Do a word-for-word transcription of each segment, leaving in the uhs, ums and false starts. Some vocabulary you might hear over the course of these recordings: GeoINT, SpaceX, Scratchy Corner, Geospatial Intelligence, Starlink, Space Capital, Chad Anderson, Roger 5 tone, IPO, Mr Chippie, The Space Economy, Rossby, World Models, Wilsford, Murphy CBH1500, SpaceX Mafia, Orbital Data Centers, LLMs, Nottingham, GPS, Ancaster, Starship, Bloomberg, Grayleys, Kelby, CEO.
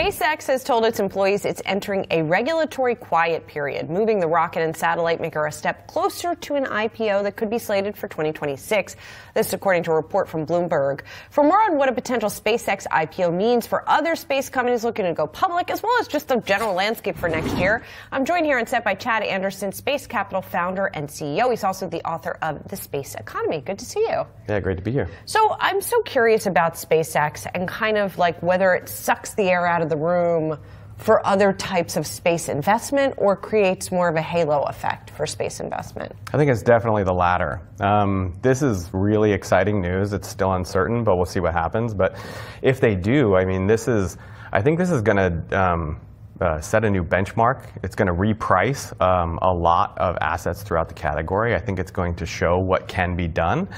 SpaceX has told its employees it's entering a regulatory quiet period, moving the rocket and satellite maker a step closer to an I P O that could be slated for twenty twenty-six. This, according to a report from Bloomberg. For more on what a potential SpaceX I P O means for other space companies looking to go public, as well as just the general landscape for next year, I'm joined here on set by Chad Anderson, Space Capital founder and C E O. He's also the author of The Space Economy. Good to see you. Yeah, great to be here. So I'm so curious about SpaceX and kind of like whether it sucks the air out of the room for other types of space investment or creates more of a halo effect for space investment. I think it's definitely the latter. Um, this is really exciting news. It's still uncertain, but we'll see what happens. But if they do, I mean, this is, I think this is going to um, uh, set a new benchmark. It's going to reprice um, a lot of assets throughout the category. I think it's going to show what can be done.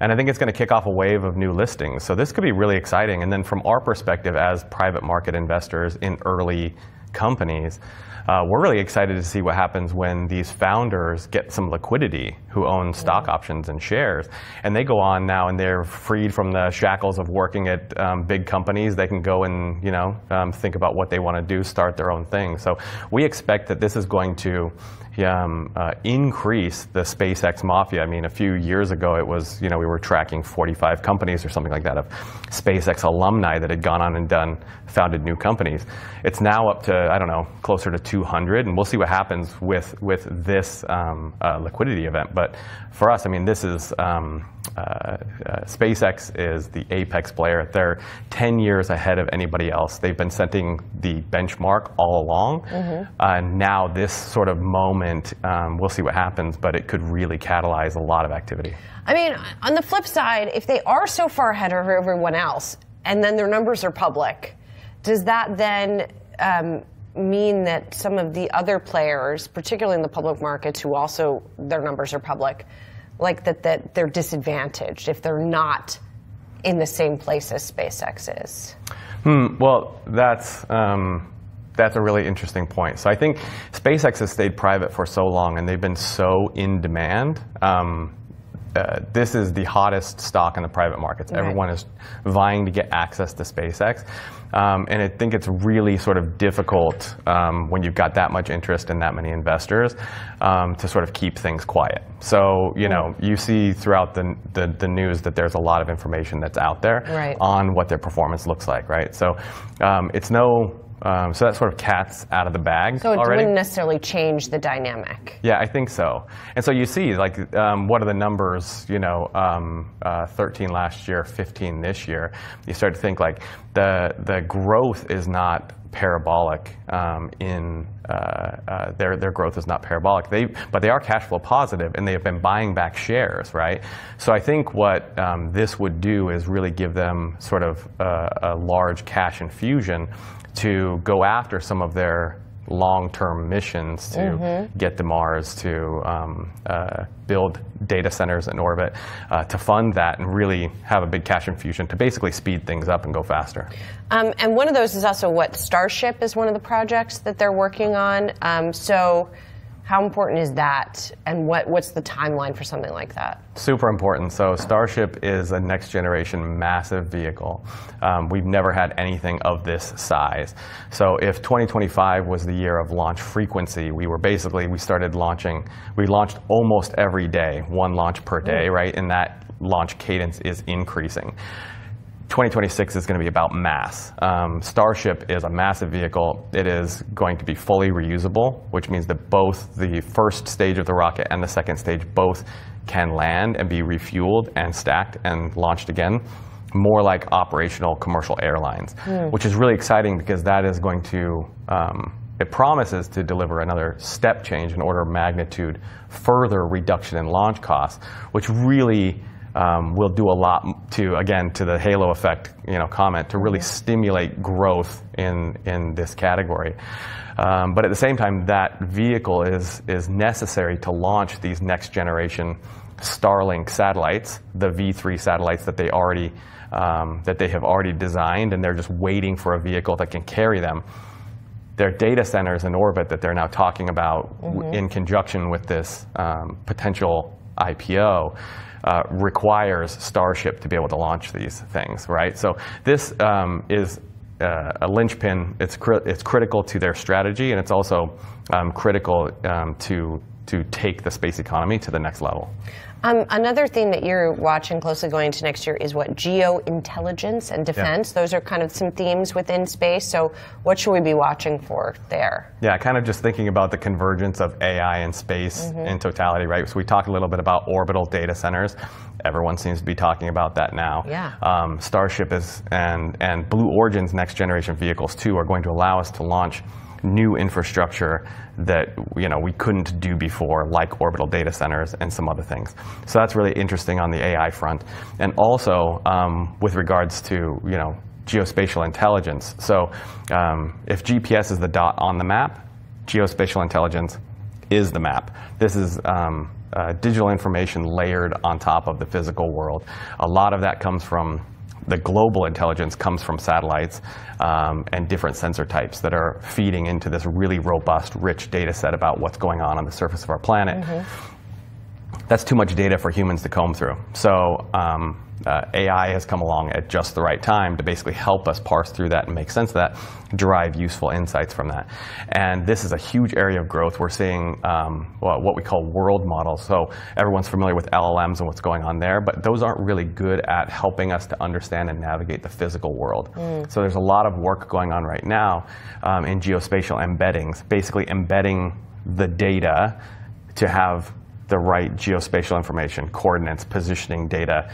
And I think it's going to kick off a wave of new listings. So this could be really exciting. And then from our perspective as private market investors in early companies, uh, we're really excited to see what happens when these founders get some liquidity who own stock yeah. options and shares. And they go on now and they're freed from the shackles of working at um, big companies. They can go and you know um, think about what they want to do, start their own thing. So we expect that this is going to um, uh, increase the SpaceX Mafia. I mean, a few years ago it was, you know, we were tracking forty-five companies or something like that of SpaceX alumni that had gone on and done, founded new companies. It's now up to, I don't know, closer to two hundred, and we'll see what happens with with this um, uh, liquidity event. But for us, I mean, this is um, uh, uh, SpaceX is the apex player. They're ten years ahead of anybody else. They've been setting the benchmark all along. Mm-hmm. Uh, now this sort of moment, um, we'll see what happens, but it could really catalyze a lot of activity. I mean, on the flip side, if they are so far ahead of everyone else, and then their numbers are public, does that then Um, mean that some of the other players, particularly in the public markets, who also their numbers are public, like that that they're disadvantaged if they're not in the same place as SpaceX is? Hmm, well, that's um, that's a really interesting point. So I think SpaceX has stayed private for so long, and they've been so in demand. Um, Uh, this is the hottest stock in the private markets. Right. Everyone is vying to get access to SpaceX. Um, and I think it's really sort of difficult um, when you've got that much interest and that many investors um, to sort of keep things quiet. So, you know, you see throughout the, the, the news that there's a lot of information that's out there right. on what their performance looks like, right? So um, it's no... Um, so that sort of cat's out of the bag. So it already wouldn't necessarily change the dynamic. Yeah, I think so. And so you see, like, um, what are the numbers? You know, um, uh, thirteen last year, fifteen this year. You start to think like the the growth is not parabolic um, in uh, uh, their their growth is not parabolic. They but they are cash flow positive, and they have been buying back shares, right? So I think what um, this would do is really give them sort of uh, a large cash infusion to go after some of their long-term missions to mm-hmm. get to Mars, to um, uh, build data centers in orbit, uh, to fund that and really have a big cash infusion to basically speed things up and go faster. Um, and one of those is also what Starship is one of the projects that they're working on. Um, so how important is that, and what, what's the timeline for something like that? Super important. So Starship is a next generation massive vehicle. Um, we've never had anything of this size. So if twenty twenty-five was the year of launch frequency, we were basically, we started launching, we launched almost every day, one launch per day, mm. right? And that launch cadence is increasing. twenty twenty-six is going to be about mass. Um, Starship is a massive vehicle. It is going to be fully reusable, which means that both the first stage of the rocket and the second stage both can land and be refueled and stacked and launched again, more like operational commercial airlines, mm. which is really exciting because that is going to, um, it promises to deliver another step change in order of magnitude, further reduction in launch costs, which really Um, will do a lot to, again, to the halo effect, you know, comment to really stimulate growth in in this category. Um, but at the same time, that vehicle is is necessary to launch these next generation Starlink satellites, the V three satellites that they already um, that they have already designed, and they're just waiting for a vehicle that can carry them. Their data centers in orbit that they're now talking about mm-hmm. in conjunction with this um, potential I P O uh, requires Starship to be able to launch these things, right? So this um, is uh, a linchpin. It's cri it's critical to their strategy, and it's also um, critical um, to to take the space economy to the next level. Um, another thing that you're watching closely going into next year is what? Geo-intelligence and defense. Yeah. Those are kind of some themes within space. So what should we be watching for there? Yeah, kind of just thinking about the convergence of A I and space mm-hmm. in totality, right? So we talked a little bit about orbital data centers. Everyone seems to be talking about that now. Yeah. Um, Starship is and, and Blue Origin's next generation vehicles, too, are going to allow us to launch new infrastructure that you know we couldn't do before, like orbital data centers and some other things. So that's really interesting on the A I front, and also um, with regards to you know geospatial intelligence. So um, if G P S is the dot on the map, geospatial intelligence is the map. This is um, uh, digital information layered on top of the physical world. A lot of that comes from the global intelligence comes from satellites um, and different sensor types that are feeding into this really robust, rich data set about what's going on on the surface of our planet. Mm-hmm. That's too much data for humans to comb through. So um, uh, A I has come along at just the right time to basically help us parse through that and make sense of that, derive useful insights from that. And this is a huge area of growth. We're seeing um, what we call world models. So everyone's familiar with L L Ms and what's going on there, but those aren't really good at helping us to understand and navigate the physical world. Mm. So there's a lot of work going on right now um, in geospatial embeddings, basically embedding the data to have the right geospatial information, coordinates, positioning data,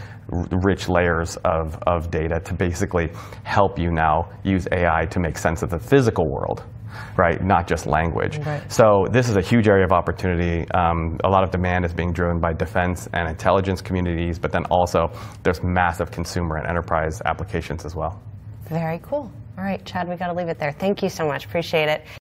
rich layers of, of data to basically help you now use A I to make sense of the physical world, right? Not just language. Right. So this is a huge area of opportunity. Um, a lot of demand is being driven by defense and intelligence communities, but then also there's massive consumer and enterprise applications as well. Very cool. All right, Chad, we got to leave it there. Thank you so much. Appreciate it.